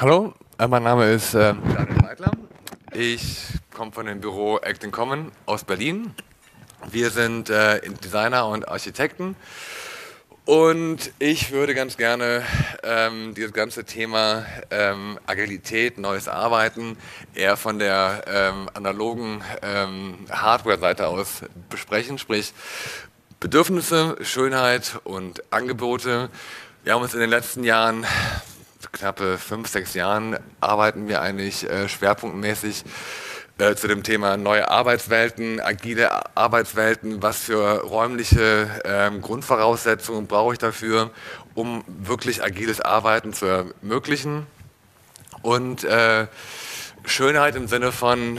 Hallo, mein Name ist Daniel Weidler. Ich komme von dem Büro ACTINCOMMON aus Berlin. Wir sind Designer und Architekten und ich würde ganz gerne dieses ganze Thema Agilität, neues Arbeiten eher von der analogen Hardware-Seite aus besprechen, sprich Bedürfnisse, Schönheit und Angebote. Wir haben uns in den letzten Jahren, knappe 5, 6 Jahren, arbeiten wir eigentlich schwerpunktmäßig zu dem Thema neue Arbeitswelten, agile Arbeitswelten, was für räumliche Grundvoraussetzungen brauche ich dafür, um wirklich agiles Arbeiten zu ermöglichen. Und Schönheit im Sinne von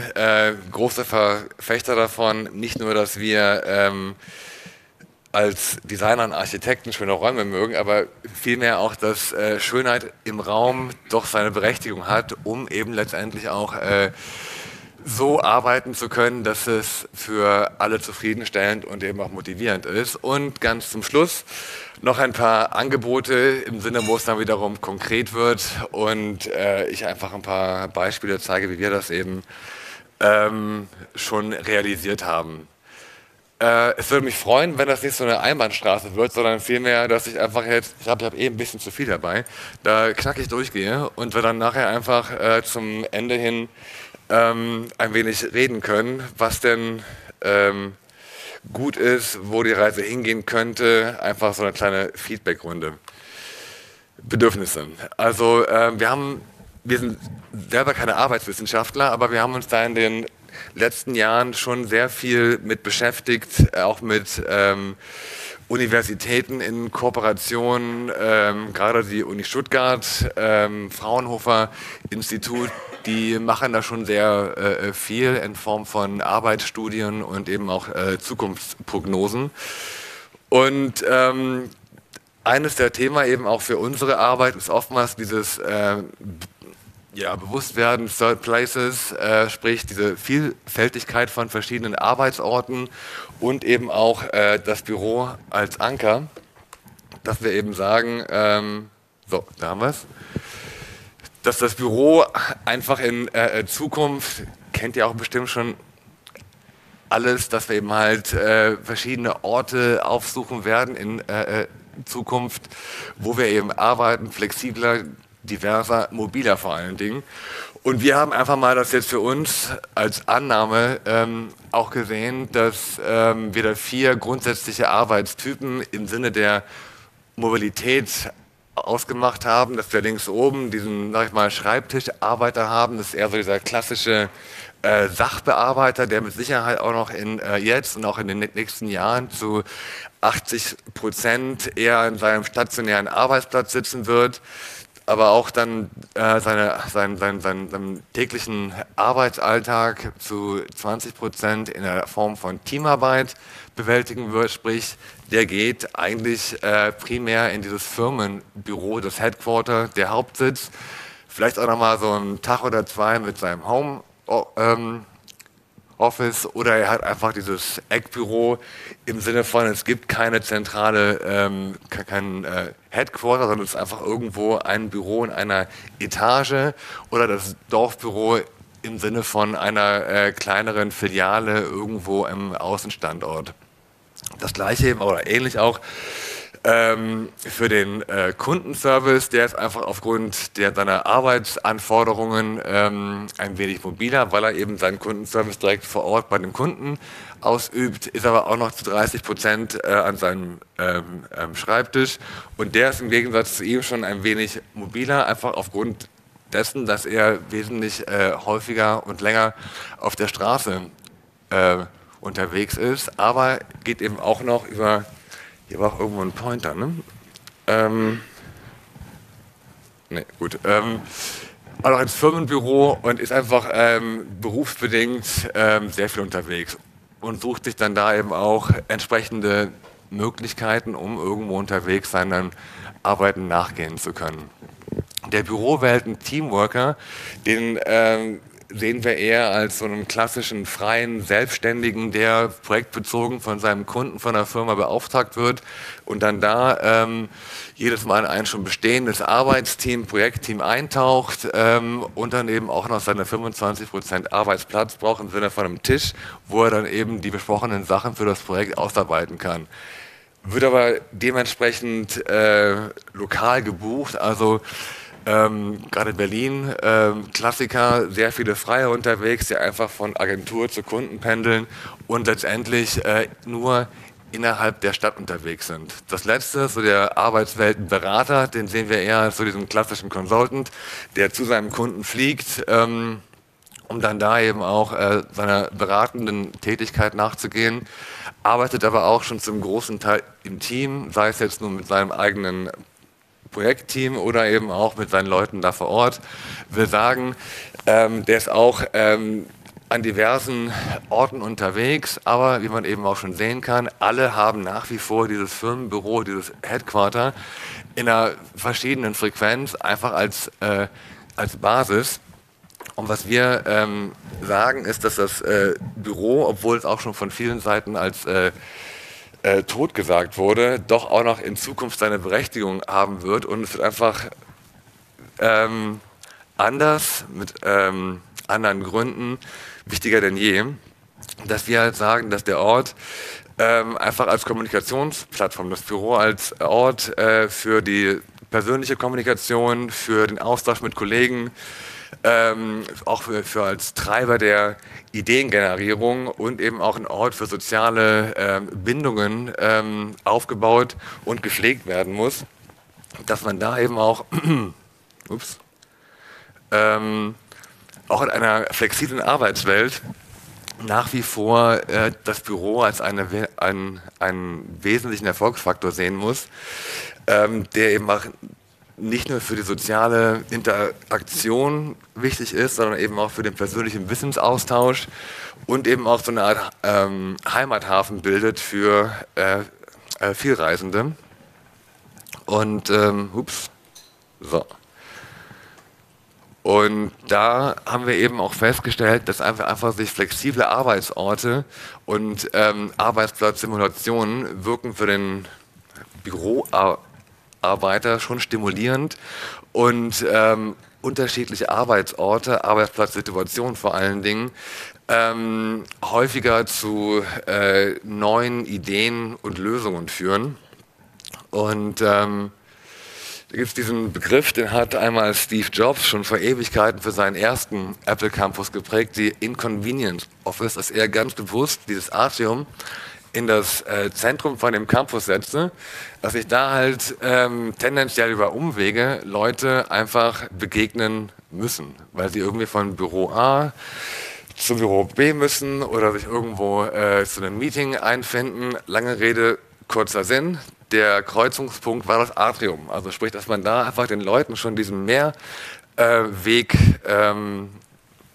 große Verfechter davon, nicht nur, dass wir als Designer und Architekten schöne Räume mögen, aber vielmehr auch, dass Schönheit im Raum doch seine Berechtigung hat, um eben letztendlich auch so arbeiten zu können, dass es für alle zufriedenstellend und eben auch motivierend ist. Und ganz zum Schluss noch ein paar Angebote im Sinne, wo es dann wiederum konkret wird und ich einfach ein paar Beispiele zeige, wie wir das eben schon realisiert haben. Es würde mich freuen, wenn das nicht so eine Einbahnstraße wird, sondern vielmehr, dass ich einfach jetzt, ich habe eh ein bisschen zu viel dabei, da knackig durchgehe und wir dann nachher einfach zum Ende hin ein wenig reden können, was denn gut ist, wo die Reise hingehen könnte, einfach so eine kleine Feedback-Runde. Bedürfnisse. Also wir sind selber keine Arbeitswissenschaftler, aber wir haben uns da in den letzten Jahren schon sehr viel mit beschäftigt, auch mit Universitäten in Kooperation, gerade die Uni Stuttgart, Fraunhofer-Institut, die machen da schon sehr viel in Form von Arbeitsstudien und eben auch Zukunftsprognosen. Und eines der Themen eben auch für unsere Arbeit ist oftmals dieses Bewusstwerden, Third Places, sprich diese Vielfältigkeit von verschiedenen Arbeitsorten und eben auch das Büro als Anker, dass wir eben sagen, so, da haben wir es, dass das Büro einfach in Zukunft, kennt ihr auch bestimmt schon alles, dass wir eben halt verschiedene Orte aufsuchen werden in Zukunft, wo wir eben arbeiten, flexibler, diverser, mobiler vor allen Dingen. Und wir haben einfach mal das jetzt für uns als Annahme auch gesehen, dass wir da 4 grundsätzliche Arbeitstypen im Sinne der Mobilität ausgemacht haben, dass wir links oben diesen, sag ich mal, Schreibtischarbeiter haben. Das ist eher so dieser klassische Sachbearbeiter, der mit Sicherheit auch noch in jetzt und auch in den nächsten Jahren zu 80% eher an seinem stationären Arbeitsplatz sitzen wird, aber auch dann seinen täglichen Arbeitsalltag zu 20% in der Form von Teamarbeit bewältigen wird. Sprich, der geht eigentlich primär in dieses Firmenbüro, das Headquarter, der Hauptsitz. Vielleicht auch nochmal so einen Tag oder 2 mit seinem Home Office, oder er hat einfach dieses Eckbüro im Sinne von, es gibt keine zentrale, kein Headquarter, sondern es ist einfach irgendwo ein Büro in einer Etage oder das Dorfbüro im Sinne von einer kleineren Filiale irgendwo im Außenstandort. Das gleiche eben oder ähnlich auch für den Kundenservice, der ist einfach aufgrund seiner Arbeitsanforderungen ein wenig mobiler, weil er eben seinen Kundenservice direkt vor Ort bei dem Kunden ausübt, ist aber auch noch zu 30% an seinem Schreibtisch. Und der ist im Gegensatz zu ihm schon ein wenig mobiler, einfach aufgrund dessen, dass er wesentlich häufiger und länger auf der Straße unterwegs ist, aber geht eben auch noch über... Hier war auch irgendwo ein Pointer, ne? Ne, gut. War noch ins Firmenbüro und ist einfach berufsbedingt sehr viel unterwegs und sucht sich dann da eben auch entsprechende Möglichkeiten, um irgendwo unterwegs seinen Arbeiten nachgehen zu können. Der Bürowelten-Teamworker, den sehen wir eher als so einen klassischen freien Selbstständigen, der projektbezogen von seinem Kunden, von der Firma beauftragt wird und dann da jedes Mal in ein schon bestehendes Arbeitsteam, Projektteam eintaucht und dann eben auch noch seine 25% Arbeitsplatz braucht im Sinne von einem Tisch, wo er dann eben die besprochenen Sachen für das Projekt ausarbeiten kann. Wird aber dementsprechend lokal gebucht, also gerade Berlin, Klassiker, sehr viele Freie unterwegs, die einfach von Agentur zu Kunden pendeln und letztendlich nur innerhalb der Stadt unterwegs sind. Das letzte, so der Arbeitsweltenberater, den sehen wir eher als so diesen klassischen Consultant, der zu seinem Kunden fliegt, um dann da eben auch seiner beratenden Tätigkeit nachzugehen, arbeitet aber auch schon zum großen Teil im Team, sei es jetzt nur mit seinem eigenen Projektteam oder eben auch mit seinen Leuten da vor Ort. Wir sagen, der ist auch an diversen Orten unterwegs, aber wie man eben auch schon sehen kann, alle haben nach wie vor dieses Firmenbüro, dieses Headquarter in einer verschiedenen Frequenz einfach als Basis. Und was wir sagen ist, dass das Büro, obwohl es auch schon von vielen Seiten als tot gesagt wurde, doch auch noch in Zukunft seine Berechtigung haben wird und es wird einfach anders, mit anderen Gründen, wichtiger denn je, dass wir halt sagen, dass der Ort einfach als Kommunikationsplattform, das Büro als Ort für die persönliche Kommunikation, für den Austausch mit Kollegen, auch für als Treiber der Ideengenerierung und eben auch ein Ort für soziale Bindungen aufgebaut und gepflegt werden muss, dass man da eben auch, auch in einer flexiblen Arbeitswelt nach wie vor das Büro als einen wesentlichen Erfolgsfaktor sehen muss, der eben auch nicht nur für die soziale Interaktion wichtig ist, sondern eben auch für den persönlichen Wissensaustausch und eben auch so eine Art Heimathafen bildet für Vielreisende. Und Und da haben wir eben auch festgestellt, dass einfach sich flexible Arbeitsorte und Arbeitsplatzsimulationen wirken für den Büroarbeiter schon stimulierend und unterschiedliche Arbeitsorte, Arbeitsplatzsituationen vor allen Dingen, häufiger zu neuen Ideen und Lösungen führen. Und da gibt es diesen Begriff, den hat einmal Steve Jobs schon vor Ewigkeiten für seinen ersten Apple Campus geprägt, die Inconvenience Office, dass er ganz bewusst dieses Artium in das Zentrum von dem Campus setze, dass ich da halt tendenziell über Umwege Leute einfach begegnen müssen, weil sie irgendwie von Büro A zum Büro B müssen oder sich irgendwo zu einem Meeting einfinden. Lange Rede, kurzer Sinn. Der Kreuzungspunkt war das Atrium. Also sprich, dass man da einfach den Leuten schon diesen Mehrweg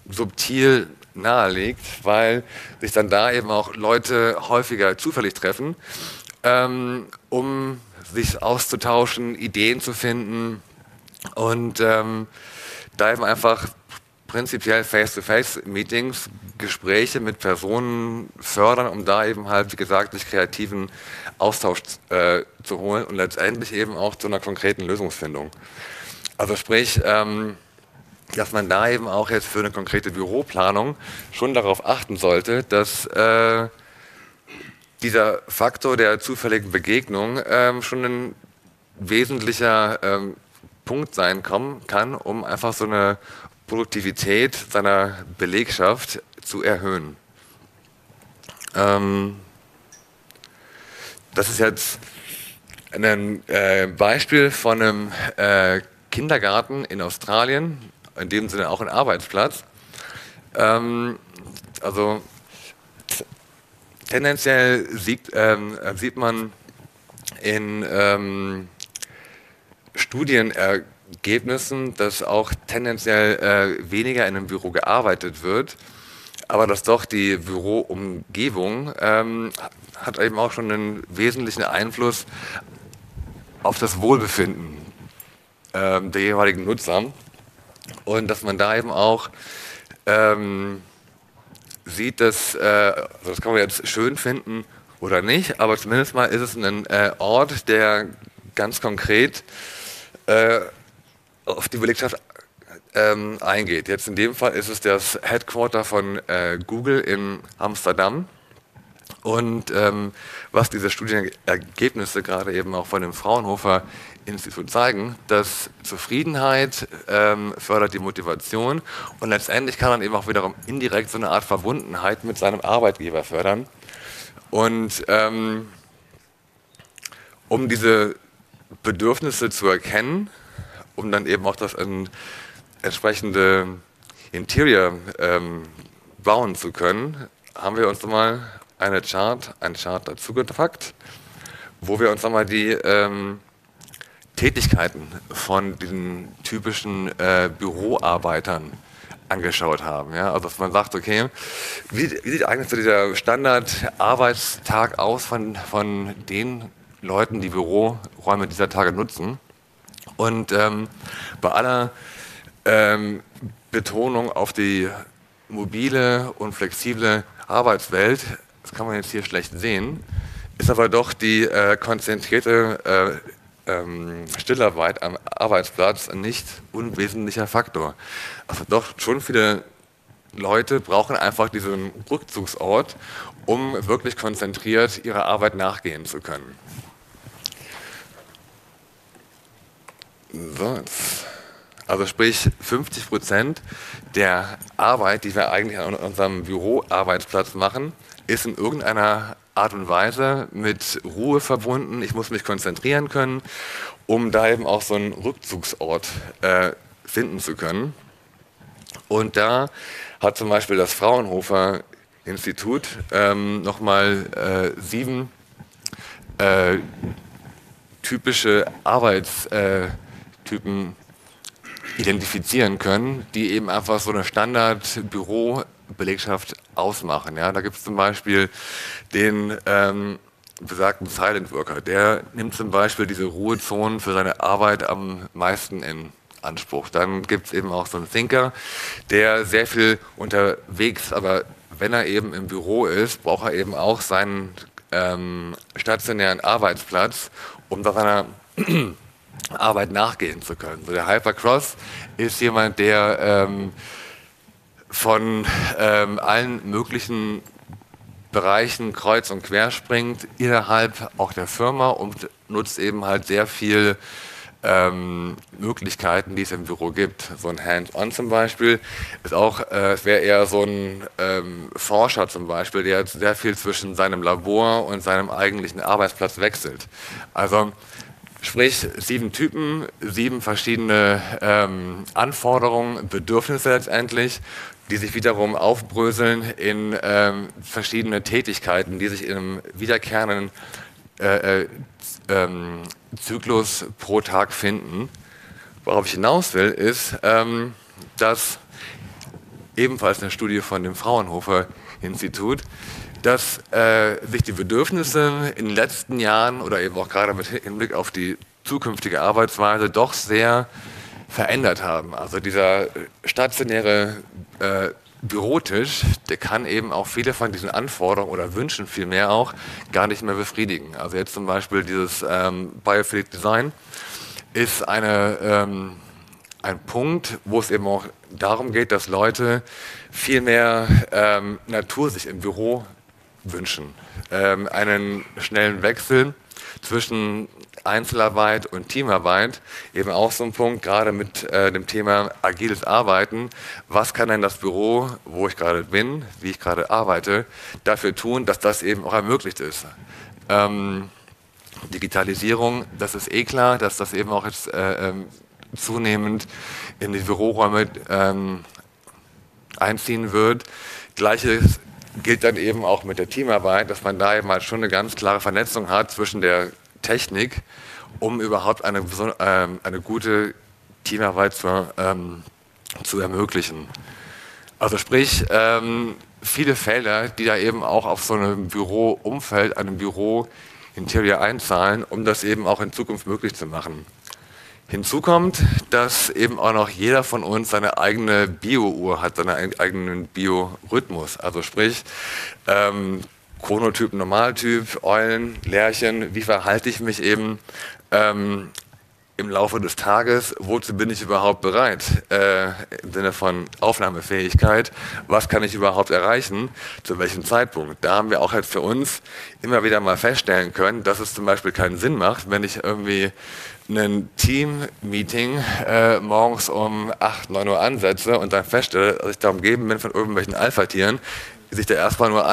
subtil nahelegt, weil sich dann da eben auch Leute häufiger zufällig treffen, um sich auszutauschen, Ideen zu finden und da eben einfach prinzipiell Face-to-Face-Meetings, Gespräche mit Personen fördern, um da eben halt, wie gesagt, sich kreativen Austausch zu holen und letztendlich eben auch zu einer konkreten Lösungsfindung. Also sprich, dass man da eben auch jetzt für eine konkrete Büroplanung schon darauf achten sollte, dass dieser Faktor der zufälligen Begegnung schon ein wesentlicher Punkt sein kann, um einfach so eine Produktivität seiner Belegschaft zu erhöhen. Das ist jetzt ein Beispiel von einem Kindergarten in Australien, in dem Sinne auch ein Arbeitsplatz. Also tendenziell sieht man in Studienergebnissen, dass auch tendenziell weniger in einem Büro gearbeitet wird, aber dass doch die Büroumgebung hat eben auch schon einen wesentlichen Einfluss auf das Wohlbefinden der jeweiligen Nutzer und dass man da eben auch sieht, dass, also das kann man jetzt schön finden oder nicht, aber zumindest mal ist es ein Ort, der ganz konkret auf die Belegschaft eingeht. Jetzt in dem Fall ist es das Headquarter von Google in Amsterdam und was diese Studienergebnisse gerade eben auch von dem Fraunhofer-Institut zeigen, dass Zufriedenheit fördert die Motivation und letztendlich kann man eben auch wiederum indirekt so eine Art Verbundenheit mit seinem Arbeitgeber fördern. Und um diese Bedürfnisse zu erkennen, um dann eben auch das entsprechende Interior bauen zu können, haben wir uns nochmal einen Chart dazu gepackt, wo wir uns nochmal die Tätigkeiten von den typischen Büroarbeitern angeschaut haben. Ja? Also dass man sagt, okay, wie sieht eigentlich so dieser Standardarbeitstag aus von den Leuten, die Büroräume dieser Tage nutzen? Und bei aller Betonung auf die mobile und flexible Arbeitswelt, das kann man jetzt hier schlecht sehen, ist aber doch die konzentrierte Stillarbeit am Arbeitsplatz ein nicht unwesentlicher Faktor. Also doch schon viele Leute brauchen einfach diesen Rückzugsort, um wirklich konzentriert ihrer Arbeit nachgehen zu können. So, also sprich 50% der Arbeit, die wir eigentlich an unserem Büroarbeitsplatz machen, ist in irgendeiner Art und Weise mit Ruhe verbunden. Ich muss mich konzentrieren können, um da eben auch so einen Rückzugsort finden zu können. Und da hat zum Beispiel das Fraunhofer-Institut nochmal 7 typische Arbeitstypen identifizieren können, die eben einfach so eine Standard-Büro-Belegschaft ausmachen. Ja? Da gibt es zum Beispiel den besagten Silent Worker, der nimmt zum Beispiel diese Ruhezonen für seine Arbeit am meisten in Anspruch. Dann gibt es eben auch so einen Thinker, der sehr viel unterwegs, aber wenn er eben im Büro ist, braucht er eben auch seinen stationären Arbeitsplatz, um da seiner Arbeit nachgehen zu können. So, der Hypercross ist jemand, der von allen möglichen Bereichen kreuz und quer springt, innerhalb auch der Firma und nutzt eben halt sehr viel Möglichkeiten, die es im Büro gibt. So ein Hands-on zum Beispiel ist auch, es wäre eher so ein Forscher zum Beispiel, der sehr viel zwischen seinem Labor und seinem eigentlichen Arbeitsplatz wechselt. Also sprich 7 Typen, 7 verschiedene Anforderungen, Bedürfnisse letztendlich, die sich wiederum aufbröseln in verschiedene Tätigkeiten, die sich im wiederkehrenden Zyklus pro Tag finden. Worauf ich hinaus will, ist, dass ebenfalls eine Studie von dem Fraunhofer-Institut, dass sich die Bedürfnisse in den letzten Jahren oder eben auch gerade mit Hinblick auf die zukünftige Arbeitsweise doch sehr verändert haben. Also dieser stationäre Bürotisch, der kann eben auch viele von diesen Anforderungen oder Wünschen vielmehr auch gar nicht mehr befriedigen. Also jetzt zum Beispiel dieses Biophilic Design ist ein Punkt, wo es eben auch darum geht, dass Leute viel mehr Natur sich im Büro wünschen. Einen schnellen Wechsel zwischen Einzelarbeit und Teamarbeit, eben auch so ein Punkt, gerade mit dem Thema agiles Arbeiten. Was kann denn das Büro, wo ich gerade bin, wie ich gerade arbeite, dafür tun, dass das eben auch ermöglicht ist? Digitalisierung, das ist eh klar, dass das eben auch jetzt zunehmend in die Büroräume einziehen wird. Gleiches gilt dann eben auch mit der Teamarbeit, dass man da eben halt schon eine ganz klare Vernetzung hat zwischen der Technik, um überhaupt eine gute Teamarbeit zu ermöglichen. Also sprich, viele Felder, die da eben auch auf so einem Büroumfeld, einem Bürointerieur einzahlen, um das eben auch in Zukunft möglich zu machen. Hinzu kommt, dass eben auch noch jeder von uns seine eigene Bio-Uhr hat, seinen eigenen Biorhythmus. Also sprich, Chronotyp, Normaltyp, Eulen, Lerchen, wie verhalte ich mich eben im Laufe des Tages, wozu bin ich überhaupt bereit, im Sinne von Aufnahmefähigkeit, was kann ich überhaupt erreichen, zu welchem Zeitpunkt. Da haben wir auch jetzt für uns immer wieder mal feststellen können, dass es zum Beispiel keinen Sinn macht, wenn ich irgendwie ein Team-Meeting morgens um 8, 9 Uhr ansetze und dann feststelle, dass ich da umgeben bin von irgendwelchen Alpha-Tieren, die sich da erstmal nur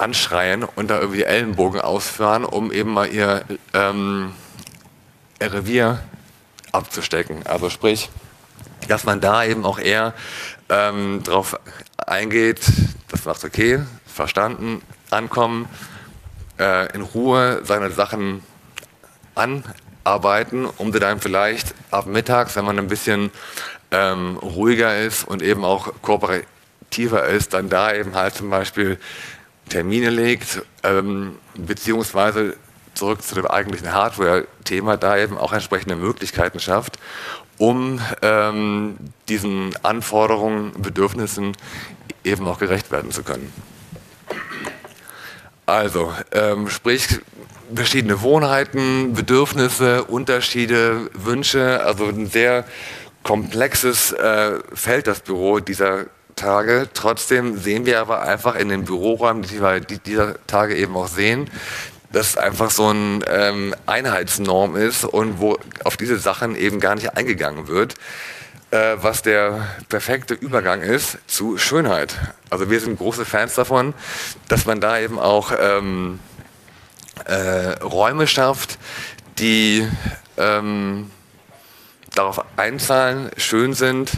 anschreien und da irgendwie Ellenbogen ausfahren, um eben mal ihr Revier abzustecken. Also sprich, dass man da eben auch eher drauf eingeht, das macht okay, verstanden, ankommen, in Ruhe seine Sachen anarbeiten, um sie dann vielleicht ab mittags, wenn man ein bisschen ruhiger ist und eben auch kooperativer ist, dann da eben halt zum Beispiel Termine legt, beziehungsweise zurück zu dem eigentlichen Hardware-Thema, da eben auch entsprechende Möglichkeiten schafft, um diesen Anforderungen, Bedürfnissen eben auch gerecht werden zu können. Also, sprich, verschiedene Gewohnheiten, Bedürfnisse, Unterschiede, Wünsche, also ein sehr komplexes Feld, das Büro dieser Tage. Trotzdem sehen wir aber einfach in den Büroräumen, die wir dieser Tage eben auch sehen, dass es einfach so eine Einheitsnorm ist und wo auf diese Sachen eben gar nicht eingegangen wird, was der perfekte Übergang ist zu Schönheit. Also wir sind große Fans davon, dass man da eben auch Räume schafft, die darauf einzahlen, schön sind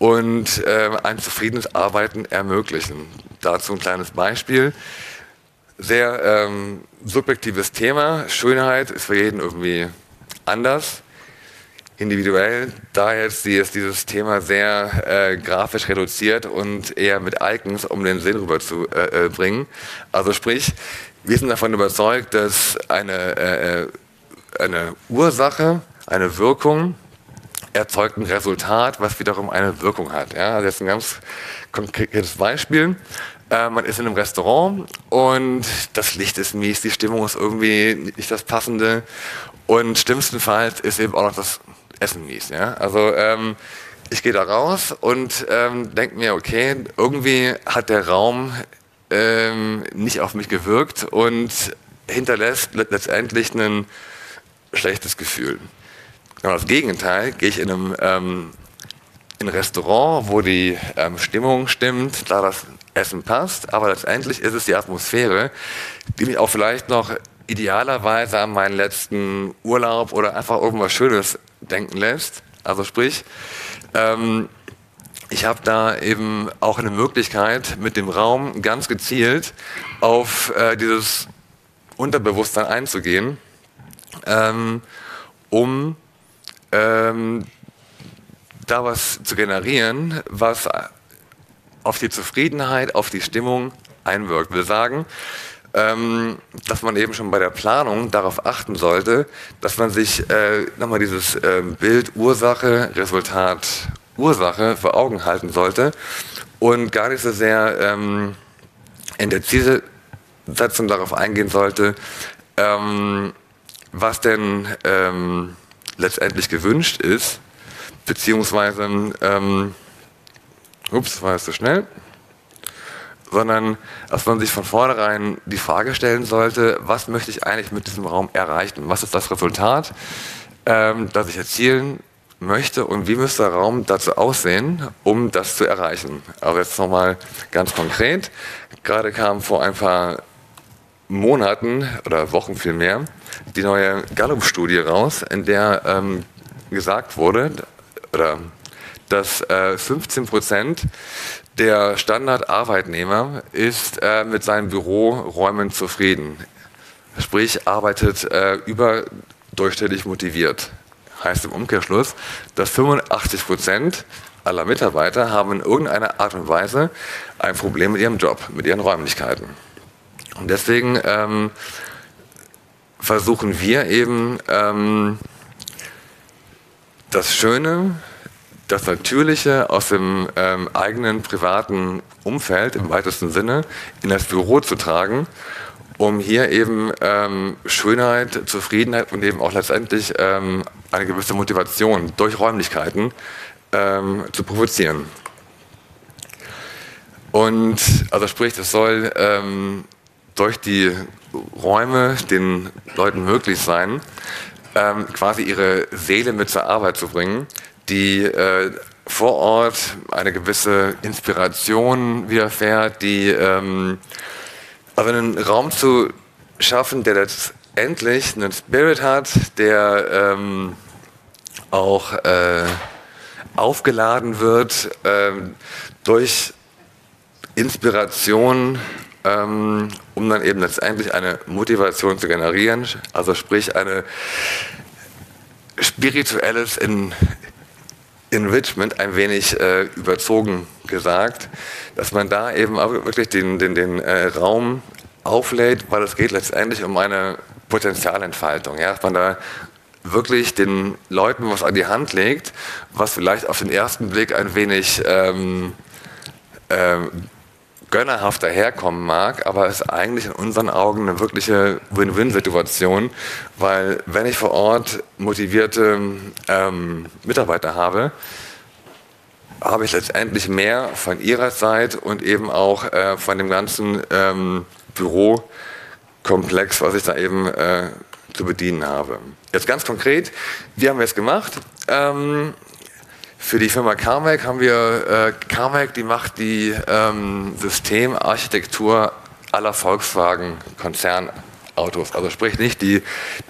und ein zufriedenes Arbeiten ermöglichen. Dazu ein kleines Beispiel. Sehr subjektives Thema. Schönheit ist für jeden irgendwie anders, individuell. Da jetzt ist dieses Thema sehr grafisch reduziert und eher mit Icons, um den Sinn rüber zu bringen. Also sprich, wir sind davon überzeugt, dass eine Ursache, eine Wirkung erzeugt ein Resultat, was wiederum eine Wirkung hat. Ja, also jetzt ein ganz konkretes Beispiel. Man ist in einem Restaurant und das Licht ist mies, die Stimmung ist irgendwie nicht das Passende und schlimmstenfalls ist eben auch noch das Essen mies. Ja? Also ich gehe da raus und denke mir, okay, irgendwie hat der Raum nicht auf mich gewirkt und hinterlässt letztendlich ein schlechtes Gefühl. Genau das Gegenteil, gehe ich in ein Restaurant, wo die Stimmung stimmt, da das Essen passt, aber letztendlich ist es die Atmosphäre, die mich auch vielleicht noch idealerweise an meinen letzten Urlaub oder einfach irgendwas Schönes denken lässt. Also sprich, ich habe da eben auch eine Möglichkeit, mit dem Raum ganz gezielt auf dieses Unterbewusstsein einzugehen, um da was zu generieren, was auf die Zufriedenheit, auf die Stimmung einwirkt. Wir sagen, dass man eben schon bei der Planung darauf achten sollte, dass man sich nochmal dieses Bild Ursache, Resultat, Ursache vor Augen halten sollte und gar nicht so sehr in der Zielsetzung darauf eingehen sollte, was denn letztendlich gewünscht ist, beziehungsweise, ups, war jetzt so schnell, sondern dass man sich von vornherein die Frage stellen sollte, was möchte ich eigentlich mit diesem Raum erreichen? Was ist das Resultat, das ich erzielen möchte und wie müsste der Raum dazu aussehen, um das zu erreichen? Aber jetzt nochmal ganz konkret, gerade kam vor ein paar Monaten oder Wochen vielmehr die neue Gallup-Studie raus, in der gesagt wurde, oder, dass 15% der Standardarbeitnehmer ist mit seinen Büroräumen zufrieden. Sprich, arbeitet überdurchschnittlich motiviert. heißt im Umkehrschluss, dass 85% aller Mitarbeiter haben in irgendeiner Art und Weise ein Problem mit ihrem Job, mit ihren Räumlichkeiten. Und deswegen versuchen wir eben das Schöne, das Natürliche aus dem eigenen privaten Umfeld im weitesten Sinne in das Büro zu tragen, um hier eben Schönheit, Zufriedenheit und eben auch letztendlich eine gewisse Motivation durch Räumlichkeiten zu provozieren. Und also sprich, das soll durch die Räume den Leuten möglich sein, quasi ihre Seele mit zur Arbeit zu bringen, die vor Ort eine gewisse Inspiration widerfährt, die also einen Raum zu schaffen, der letztendlich einen Spirit hat, der auch aufgeladen wird durch Inspiration, um dann eben letztendlich eine Motivation zu generieren, also sprich eine spirituelles Enrichment, ein wenig überzogen gesagt, dass man da eben auch wirklich den Raum auflädt, weil es geht letztendlich um eine Potenzialentfaltung, ja? Dass man da wirklich den Leuten was an die Hand legt, was vielleicht auf den ersten Blick ein wenig gönnerhaft daherkommen mag, aber es ist eigentlich in unseren Augen eine wirkliche Win-Win-Situation, weil wenn ich vor Ort motivierte Mitarbeiter habe, habe ich letztendlich mehr von ihrer Zeit und eben auch von dem ganzen Bürokomplex, was ich da eben zu bedienen habe. Jetzt ganz konkret, wie haben wir es gemacht? Für die Firma CarMec haben wir CarMec, die macht die Systemarchitektur aller Volkswagen-Konzernautos. Also sprich nicht die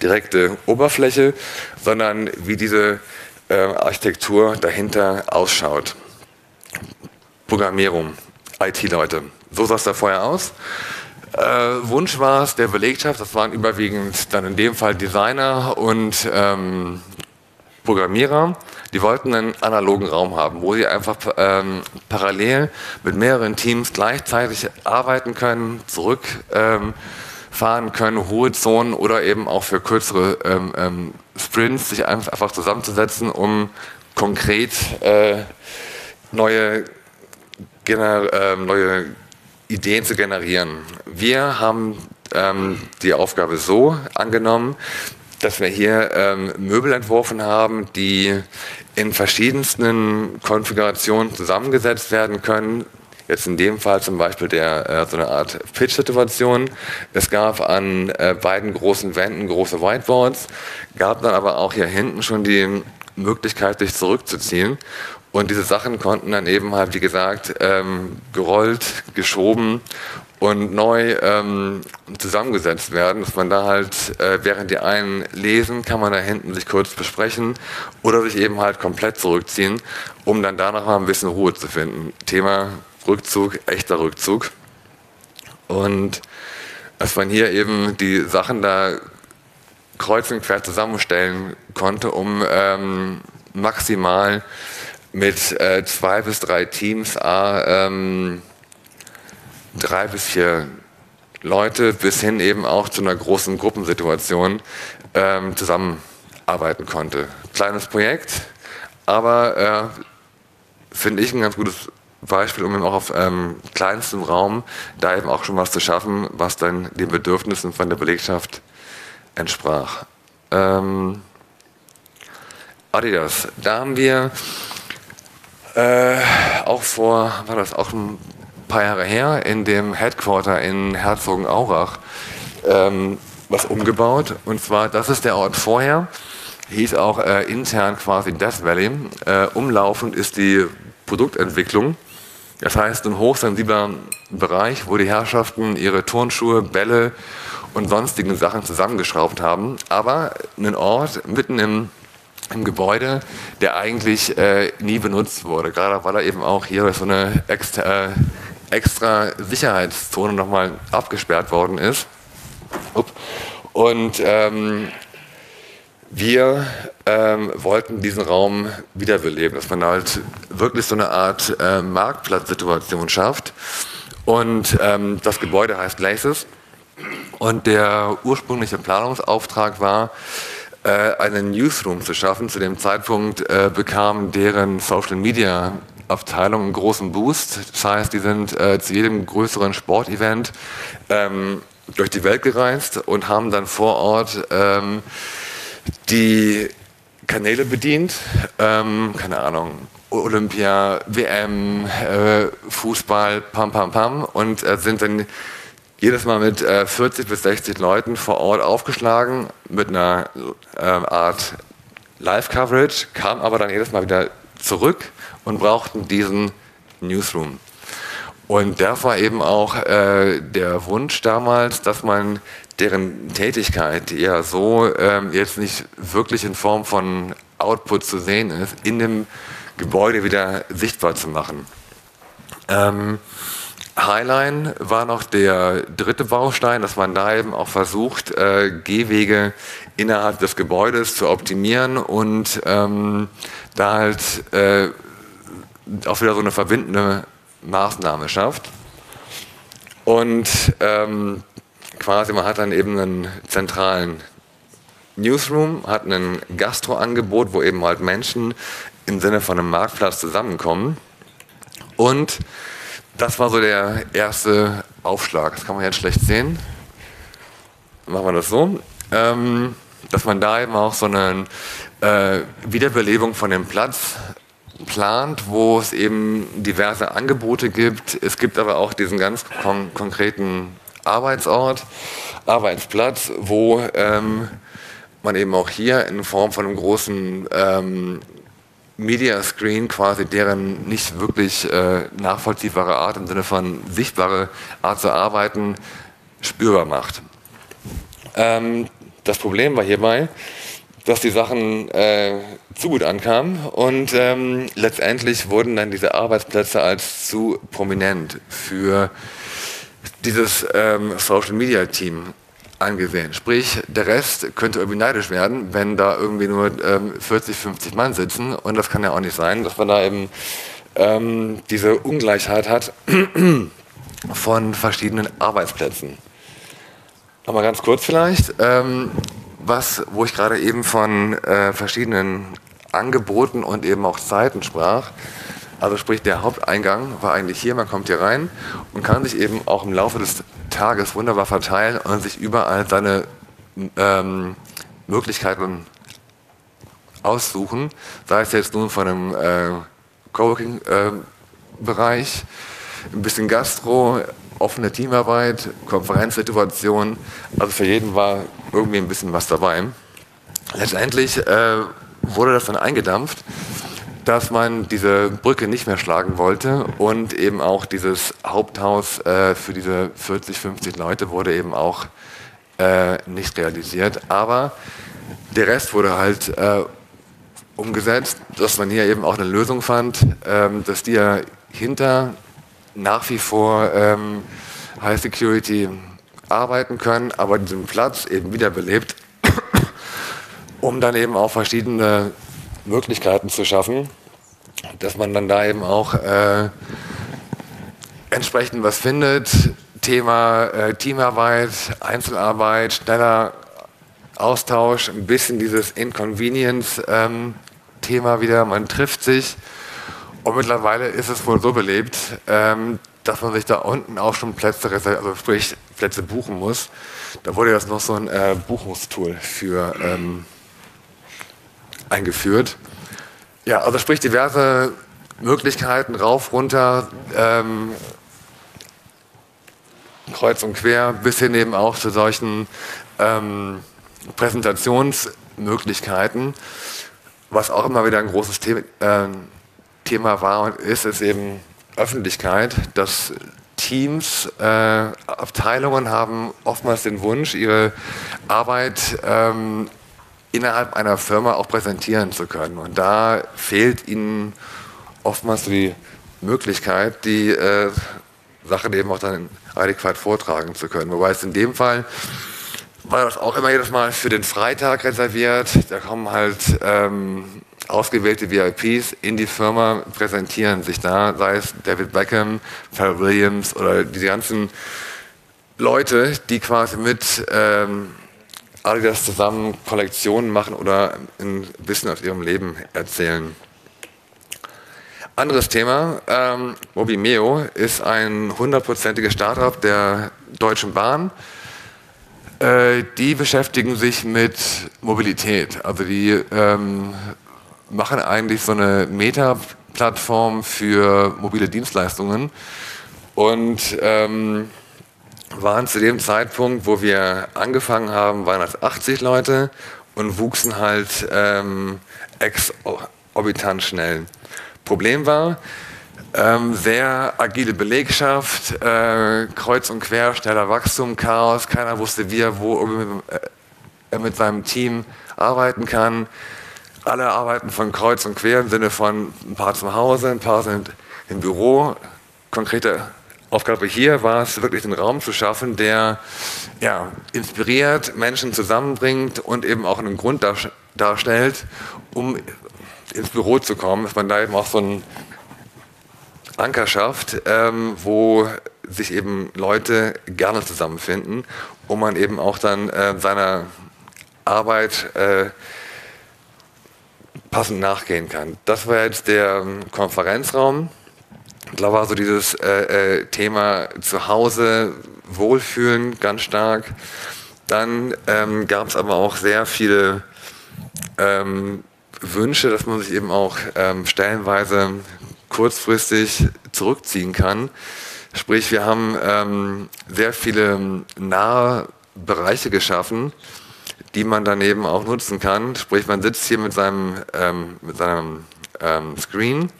direkte Oberfläche, sondern wie diese Architektur dahinter ausschaut. Programmierung, IT-Leute. So sah es da vorher aus. Wunsch war es der Belegschaft, das waren überwiegend dann in dem Fall Designer und Programmierer, die wollten einen analogen Raum haben, wo sie einfach parallel mit mehreren Teams gleichzeitig arbeiten können, zurückfahren können, hohe Zonen oder eben auch für kürzere Sprints, sich einfach zusammenzusetzen, um konkret neue Ideen zu generieren. Wir haben die Aufgabe so angenommen, dass wir hier Möbel entworfen haben, die in verschiedensten Konfigurationen zusammengesetzt werden können. Jetzt in dem Fall zum Beispiel so eine Art Pitch-Situation. Es gab an beiden großen Wänden große Whiteboards, gab dann aber auch hier hinten schon die Möglichkeit, sich zurückzuziehen. Und diese Sachen konnten dann eben halt, wie gesagt, gerollt, geschoben und neu zusammengesetzt werden, dass man da halt, während die einen lesen, kann man da hinten sich kurz besprechen oder sich eben halt komplett zurückziehen, um dann danach mal ein bisschen Ruhe zu finden. Thema Rückzug, echter Rückzug. Und dass man hier eben die Sachen da kreuz und quer zusammenstellen konnte, um maximal mit 2 bis 3 Teams 3 bis 4 Leute bis hin eben auch zu einer großen Gruppensituation zusammenarbeiten konnte. Kleines Projekt, aber finde ich ein ganz gutes Beispiel, um eben auch auf kleinstem Raum da eben auch schon was zu schaffen, was dann den Bedürfnissen von der Belegschaft entsprach. Adidas, da haben wir auch ein paar Jahre her in dem Headquarter in Herzogenaurach was umgebaut. Und zwar, das ist der Ort vorher, hieß auch intern quasi Death Valley. Umlaufend ist die Produktentwicklung. Das heißt, ein hochsensibler Bereich, wo die Herrschaften ihre Turnschuhe, Bälle und sonstigen Sachen zusammengeschraubt haben. Aber ein Ort mitten im Gebäude, der eigentlich nie benutzt wurde, gerade weil er eben auch hier so eine extra Sicherheitszone nochmal abgesperrt worden ist. Und wir wollten diesen Raum wiederbeleben, dass man halt wirklich so eine Art Marktplatzsituation schafft. Und das Gebäude heißt Laces und der ursprüngliche Planungsauftrag war, einen Newsroom zu schaffen. Zu dem Zeitpunkt bekam deren Social Media Abteilung einen großen Boost. Das heißt, die sind zu jedem größeren Sportevent durch die Welt gereist und haben dann vor Ort die Kanäle bedient, keine Ahnung, Olympia, WM, Fußball, pam pam pam, und sind dann jedes Mal mit 40 bis 60 Leuten vor Ort aufgeschlagen mit einer Art Live-Coverage, kamen aber dann jedes Mal wieder zurück und brauchten diesen Newsroom. Und da war eben auch der Wunsch damals, dass man deren Tätigkeit, die ja so jetzt nicht wirklich in Form von Output zu sehen ist, in dem Gebäude wieder sichtbar zu machen. Highline war noch der dritte Baustein, dass man da eben auch versucht, Gehwege innerhalb des Gebäudes zu optimieren und da halt auch wieder so eine verbindende Maßnahme schafft. Und quasi man hat dann eben einen zentralen Newsroom, hat ein Gastroangebot, wo eben halt Menschen im Sinne von einem Marktplatz zusammenkommen. Und das war so der erste Aufschlag. Das kann man jetzt schlecht sehen. Machen wir das so. Dass man da eben auch so eine Wiederbelebung von dem Platz plant, wo es eben diverse Angebote gibt. Es gibt aber auch diesen ganz konkreten Arbeitsort, Arbeitsplatz, wo man eben auch hier in Form von einem großen Media-Screen quasi deren nicht wirklich nachvollziehbare Art, im Sinne von sichtbare Art zu arbeiten, spürbar macht. Das Problem war hierbei, dass die Sachen zu gut ankamen und letztendlich wurden dann diese Arbeitsplätze als zu prominent für dieses Social-Media-Team angesehen. Sprich, der Rest könnte irgendwie neidisch werden, wenn da irgendwie nur 40, 50 Mann sitzen, und das kann ja auch nicht sein, dass man da eben diese Ungleichheit hat von verschiedenen Arbeitsplätzen. Nochmal ganz kurz vielleicht, wo ich gerade eben von verschiedenen Angeboten und eben auch Zeiten sprach. Also sprich, der Haupteingang war eigentlich hier, man kommt hier rein und kann sich eben auch im Laufe des Tages wunderbar verteilen und sich überall seine Möglichkeiten aussuchen. Sei es jetzt nun von einem Coworking-Bereich, ein bisschen Gastro, offene Teamarbeit, Konferenzsituation. Also für jeden war irgendwie ein bisschen was dabei. Letztendlich wurde das dann eingedampft, dass man diese Brücke nicht mehr schlagen wollte, und eben auch dieses Haupthaus für diese 40, 50 Leute wurde eben auch nicht realisiert. Aber der Rest wurde halt umgesetzt, dass man hier eben auch eine Lösung fand, dass die ja hinter nach wie vor High Security arbeiten können, aber diesen Platz eben wiederbelebt, um dann eben auch verschiedene Möglichkeiten zu schaffen, dass man dann da eben auch entsprechend was findet. Thema Teamarbeit, Einzelarbeit, schneller Austausch, ein bisschen dieses Inconvenience-Thema wieder, man trifft sich, und mittlerweile ist es wohl so belebt, dass man sich da unten auch schon Plätze, also sprich Plätze buchen muss. Da wurde jetzt noch so ein Buchungstool für eingeführt. Ja, also sprich diverse Möglichkeiten, rauf, runter, kreuz und quer, bis hin eben auch zu solchen Präsentationsmöglichkeiten. Was auch immer wieder ein großes Thema war und ist eben Öffentlichkeit, dass Teams, Abteilungen haben oftmals den Wunsch, ihre Arbeit innerhalb einer Firma auch präsentieren zu können. Und da fehlt ihnen oftmals die Möglichkeit, die Sachen eben auch dann adäquat vortragen zu können. Wobei es in dem Fall war das auch immer jedes Mal für den Freitag reserviert. Da kommen halt ausgewählte VIPs in die Firma, präsentieren sich da, sei es David Beckham, Phil Williams oder diese ganzen Leute, die quasi mit Adidas zusammen Kollektionen machen oder ein bisschen aus ihrem Leben erzählen. Anderes Thema, Mobimeo ist ein 100%iges Startup der Deutschen Bahn. Die beschäftigen sich mit Mobilität, also die machen eigentlich so eine Meta-Plattform für mobile Dienstleistungen und waren zu dem Zeitpunkt, wo wir angefangen haben, waren das 80 Leute und wuchsen halt exorbitant schnell. Problem war, sehr agile Belegschaft, kreuz und quer, schneller Wachstum, Chaos, keiner wusste, wie er wo er mit seinem Team arbeiten kann. Alle arbeiten von kreuz und quer im Sinne von ein paar zu Hause, ein paar sind im Büro. Konkrete Aufgabe hier war es, wirklich den Raum zu schaffen, der ja, inspiriert, Menschen zusammenbringt und eben auch einen Grund darstellt, um ins Büro zu kommen, dass man da eben auch so einen Anker schafft, wo sich eben Leute gerne zusammenfinden, um man eben auch dann seiner Arbeit passend nachgehen kann. Das war jetzt der Konferenzraum. Da war so dieses Thema zu Hause, Wohlfühlen ganz stark. Dann gab es aber auch sehr viele Wünsche, dass man sich eben auch stellenweise kurzfristig zurückziehen kann. Sprich, wir haben sehr viele nahe Bereiche geschaffen, die man daneben auch nutzen kann. Sprich, man sitzt hier mit seinem Screen,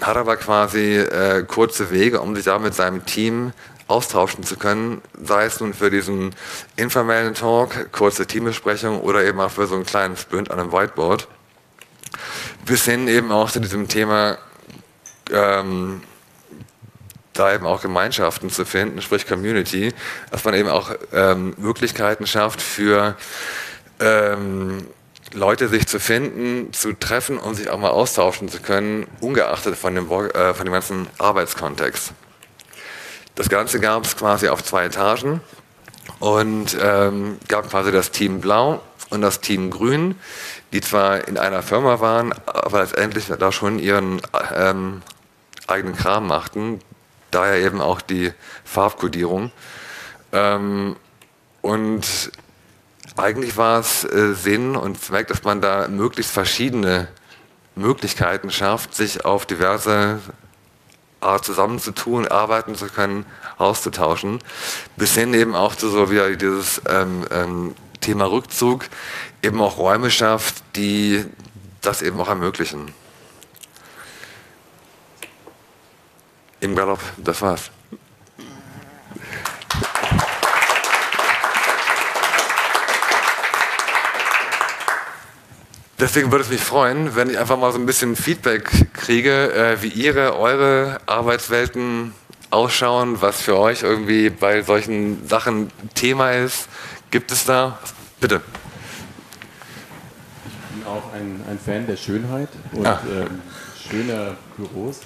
hat aber quasi kurze Wege, um sich da mit seinem Team austauschen zu können, sei es nun für diesen informellen Talk, kurze Teambesprechung oder eben auch für so einen kleinen Sprint an einem Whiteboard, bis hin eben auch zu diesem Thema, da eben auch Gemeinschaften zu finden, sprich Community, dass man eben auch Möglichkeiten schafft für Leute sich zu finden, zu treffen und sich auch mal austauschen zu können, ungeachtet von dem ganzen Arbeitskontext. Das Ganze gab es quasi auf 2 Etagen und gab quasi das Team Blau und das Team Grün, die zwar in einer Firma waren, aber letztendlich da schon ihren eigenen Kram machten, daher eben auch die Farbkodierung. Und eigentlich war es Sinn und Zweck, dass man da möglichst verschiedene Möglichkeiten schafft, sich auf diverse zusammenzutun, arbeiten zu können, auszutauschen, bis hin eben auch zu so wieder dieses Thema Rückzug, eben auch Räume schafft, die das eben auch ermöglichen. Im Galopp, das war's. Deswegen würde es mich freuen, wenn ich einfach mal so ein bisschen Feedback kriege, wie eure Arbeitswelten ausschauen, was für euch irgendwie bei solchen Sachen Thema ist. Gibt es da? Bitte. Ich bin auch ein Fan der Schönheit und schöner Büros.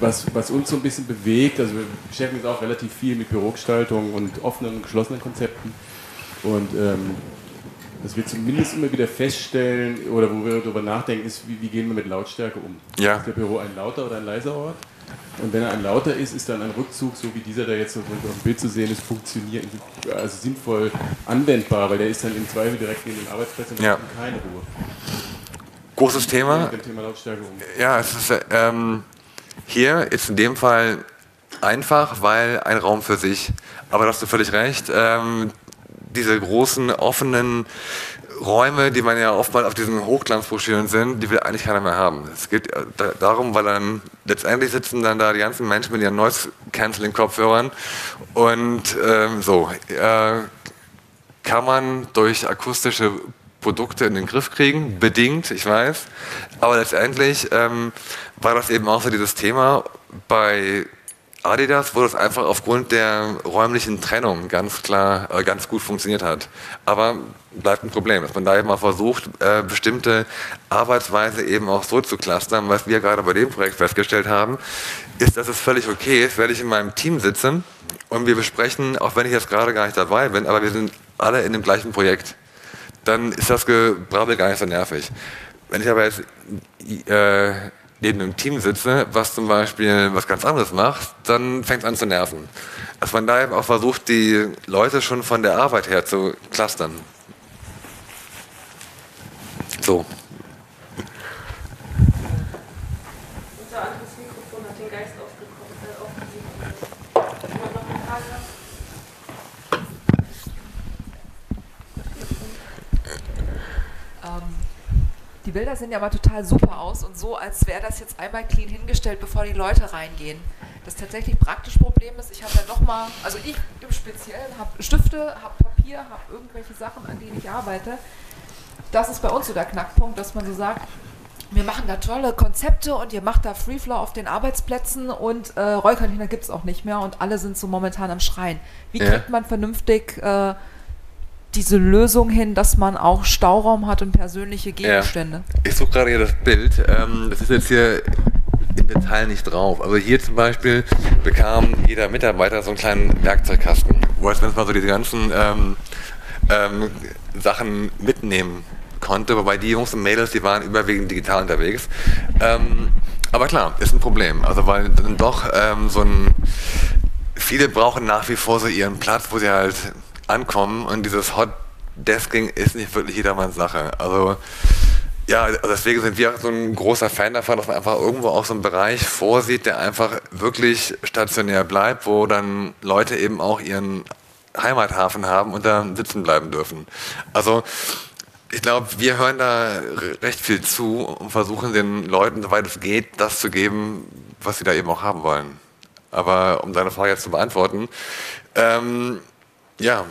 Was uns so ein bisschen bewegt, also wir beschäftigen uns auch relativ viel mit Bürogestaltung und offenen und geschlossenen Konzepten. Und dass wir zumindest immer wieder feststellen oder wo wir darüber nachdenken, ist, wie gehen wir mit Lautstärke um? Ja. Ist der Büro ein lauter oder ein leiser Ort? Und wenn er ein lauter ist, ist dann ein Rückzug, so wie dieser, der jetzt auf dem Bild zu sehen ist, funktioniert, also sinnvoll anwendbar, weil der ist dann im Zweifel direkt neben dem Arbeitsplatz und hat keine Ruhe. Großes Thema. Mit dem Thema Lautstärke um. Ja, es ist, hier ist in dem Fall einfach, weil ein Raum für sich. Aber da hast du völlig recht. Diese großen, offenen Räume, die man ja oftmals auf diesen Hochglanzbroschüren sind, die will eigentlich keiner mehr haben. Es geht darum, weil dann letztendlich sitzen dann da die ganzen Menschen mit ihren Noise-Canceling-Kopfhörern und kann man durch akustische Produkte in den Griff kriegen, bedingt, ich weiß, aber letztendlich war das eben auch so dieses Thema bei Adidas, wo das einfach aufgrund der räumlichen Trennung ganz klar, ganz gut funktioniert hat. Aber bleibt ein Problem, dass man da eben mal versucht, bestimmte Arbeitsweise eben auch so zu clustern. Was wir gerade bei dem Projekt festgestellt haben, ist, dass es völlig okay ist, wenn ich in meinem Team sitze und wir besprechen, auch wenn ich jetzt gerade gar nicht dabei bin, aber wir sind alle in dem gleichen Projekt. Dann ist das Gebrabbel gar nicht so nervig. Wenn ich aber jetzt neben einem Team sitze, was zum Beispiel was ganz anderes macht, dann fängt es an zu nerven. Dass man da eben auch versucht, die Leute schon von der Arbeit her zu clustern. So. Unser anderes Mikrofon hat den Geist aufgesiegt. Kann man noch eine Frage haben? Die Bilder sehen ja aber total super aus und so, als wäre das jetzt einmal clean hingestellt, bevor die Leute reingehen. Das tatsächlich praktische Problem ist, ich habe ja nochmal, also ich im Speziellen habe Stifte, habe Papier, habe irgendwelche Sachen, an denen ich arbeite. Das ist bei uns so der Knackpunkt, dass man so sagt, wir machen da tolle Konzepte und ihr macht da Freeflow auf den Arbeitsplätzen und Rollcontainer gibt es auch nicht mehr und alle sind so momentan am Schreien. Wie kriegt man vernünftig diese Lösung hin, dass man auch Stauraum hat und persönliche Gegenstände? Ja. Ich suche gerade hier das Bild. Das ist jetzt hier im Detail nicht drauf. Also hier zum Beispiel bekam jeder Mitarbeiter so einen kleinen Werkzeugkasten, wo jetzt mal so diese ganzen Sachen mitnehmen konnte. Wobei die Jungs und Mädels, die waren überwiegend digital unterwegs. Aber klar, ist ein Problem. Also weil dann doch viele brauchen nach wie vor so ihren Platz, wo sie halt ankommen, und dieses Hot Desking ist nicht wirklich jedermanns Sache. Also ja, deswegen sind wir auch so ein großer Fan davon, dass man einfach irgendwo auch so einen Bereich vorsieht, der einfach wirklich stationär bleibt, wo dann Leute eben auch ihren Heimathafen haben und da sitzen bleiben dürfen. Also ich glaube, wir hören da recht viel zu und versuchen den Leuten, soweit es geht, das zu geben, was sie da eben auch haben wollen. Aber um deine Frage jetzt zu beantworten, ja,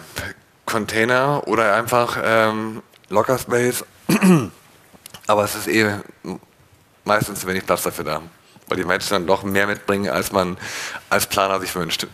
Container oder einfach Locker Space, aber es ist meistens wenig Platz dafür da, weil die Menschen dann doch mehr mitbringen, als man als Planer sich wünscht.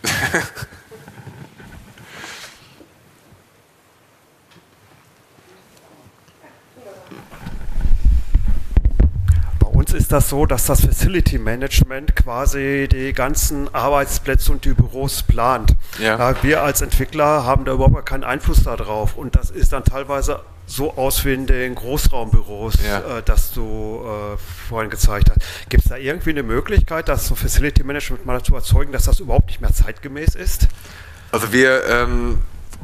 Ist das so, dass das Facility Management quasi die ganzen Arbeitsplätze und die Büros plant. Ja. Wir als Entwickler haben da überhaupt keinen Einfluss darauf und das ist dann teilweise so aus wie in den Großraumbüros, ja, das du vorhin gezeigt hast. Gibt es da irgendwie eine Möglichkeit, das so Facility Management mal zu erzeugen, dass das überhaupt nicht mehr zeitgemäß ist? Also wir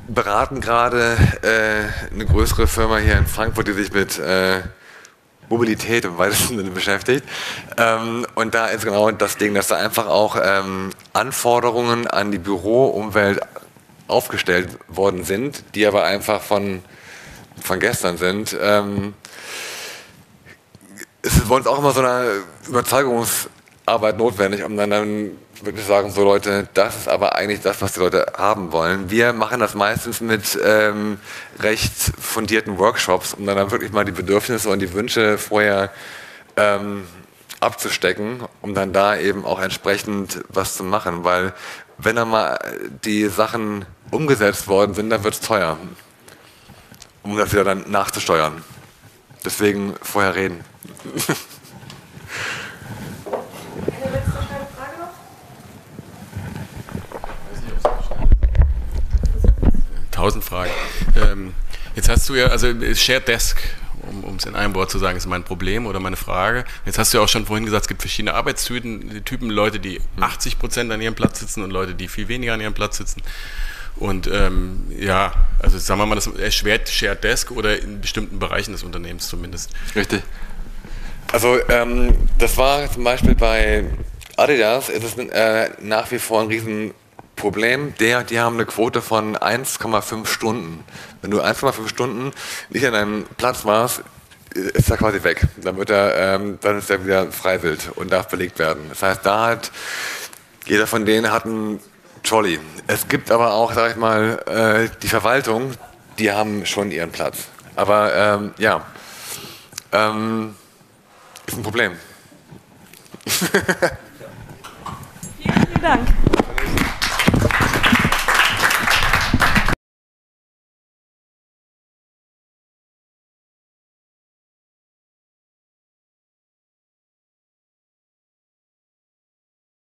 beraten gerade eine größere Firma hier in Frankfurt, die sich mit Mobilität im weitesten Sinne beschäftigt. Und da ist genau das Ding, dass da einfach auch Anforderungen an die Büroumwelt aufgestellt worden sind, die aber einfach von gestern sind. Es ist bei uns auch immer so eine Überzeugungsarbeit notwendig, um dann wirklich sagen, so Leute, das ist aber eigentlich das, was die Leute haben wollen. Wir machen das meistens mit recht fundierten Workshops, um dann wirklich mal die Bedürfnisse und die Wünsche vorher abzustecken, um dann da eben auch entsprechend was zu machen, weil wenn dann mal die Sachen umgesetzt worden sind, dann wird es teuer, um das wieder dann nachzusteuern. Deswegen vorher reden. Tausend Fragen. Jetzt hast du ja, also Shared Desk, um es in einem Wort zu sagen, ist mein Problem oder meine Frage. Jetzt hast du ja auch schon vorhin gesagt, es gibt verschiedene Arbeitstypen, Leute, die 80% an ihrem Platz sitzen und Leute, die viel weniger an ihrem Platz sitzen. Und ja, also sagen wir mal, das erschwert Shared Desk oder in bestimmten Bereichen des Unternehmens zumindest. Richtig. Also das war zum Beispiel bei Adidas, ist es nach wie vor ein riesen Problem, die haben eine Quote von 1,5 Stunden. Wenn du 1,5 Stunden nicht an deinem Platz warst, ist er quasi weg. Dann wird er, dann ist er wieder freiwillig und darf belegt werden. Das heißt, da hat jeder von denen hat einen Trolley. Es gibt aber auch, sag ich mal, die Verwaltung, die haben schon ihren Platz. Aber ja, ist ein Problem. Vielen Dank.